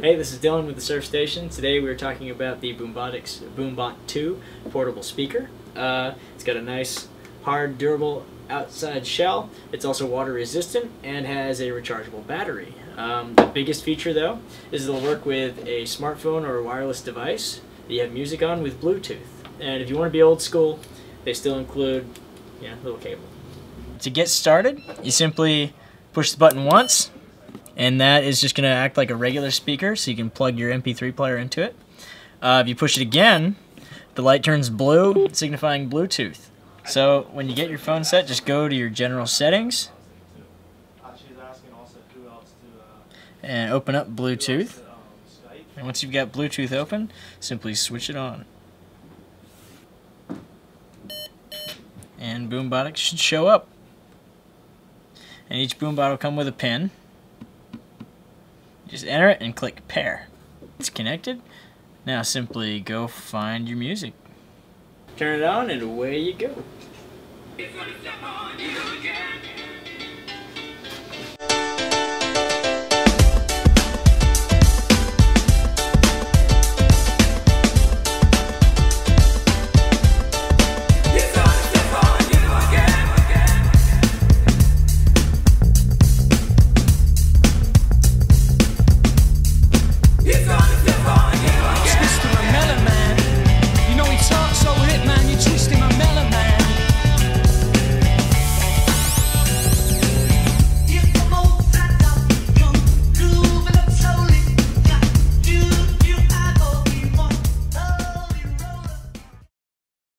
Hey, this is Dylan with The Surf Station. Today we're talking about the BoomBotix BoomBot 2 portable speaker. It's got a nice, hard, durable outside shell. It's also water resistant and has a rechargeable battery. The biggest feature though is it'll work with a smartphone or a wireless device that you have music on with Bluetooth. And if you want to be old school, they still include a little cable. To get started, you simply push the button once, and that is just going to act like a regular speaker, so you can plug your MP3 player into it. If you push it again, the light turns blue, signifying Bluetooth. So when you get your phone set, just go to your general settings and open up Bluetooth. And once you've got Bluetooth open, simply switch it on. And BoomBotix should show up. And each BoomBot will come with a pin. Just enter it and click pair. It's connected. Now simply go find your music. Turn it on and away you go.